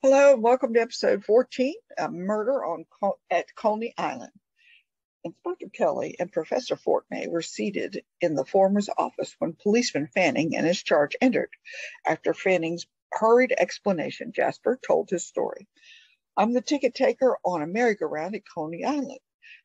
Hello, and welcome to episode 14, A Murder at Coney Island. Inspector Kelly and Professor Fortnay were seated in the former's office when policeman Fanning and his charge entered. After Fanning's hurried explanation, Jasper told his story. I'm the ticket taker on a merry-go-round at Coney Island.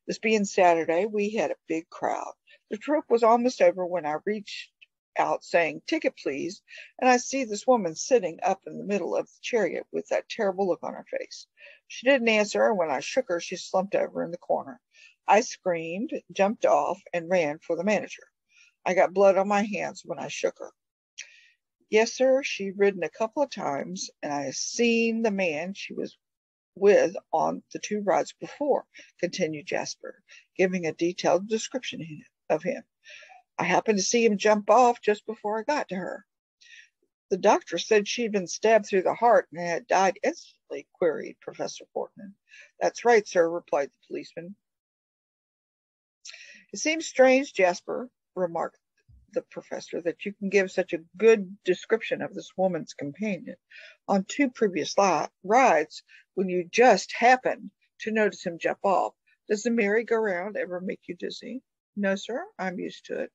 This being Saturday, we had a big crowd. The trip was almost over when I reached out saying, ticket please, and I see this woman sitting up in the middle of the chariot with that terrible look on her face. She didn't answer, and when I shook her, she slumped over in the corner. I screamed, jumped off, and ran for the manager. I got blood on my hands when I shook her. Yes, sir, she'd ridden a couple of times, and I seen the man she was with on the two rides before, continued Jasper, giving a detailed description of him. I happened to see him jump off just before I got to her. The doctor said she'd been stabbed through the heart and had died instantly, queried Professor Portman. That's right, sir, replied the policeman. It seems strange, Jasper, remarked the professor, that you can give such a good description of this woman's companion on two previous rides when you just happened to notice him jump off. Does the merry-go-round ever make you dizzy? No, sir, I'm used to it.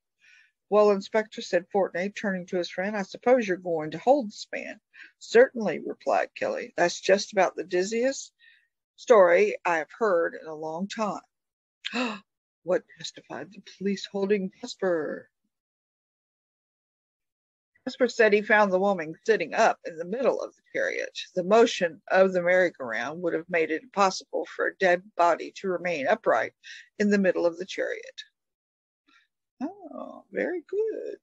Well, Inspector, said Fortnay, turning to his friend, I suppose you're going to hold this man. Certainly, replied Kelly. That's just about the dizziest story I have heard in a long time. What justified the police holding Jasper? Jasper said he found the woman sitting up in the middle of the chariot. The motion of the merry-go-round would have made it impossible for a dead body to remain upright in the middle of the chariot. Oh, very good.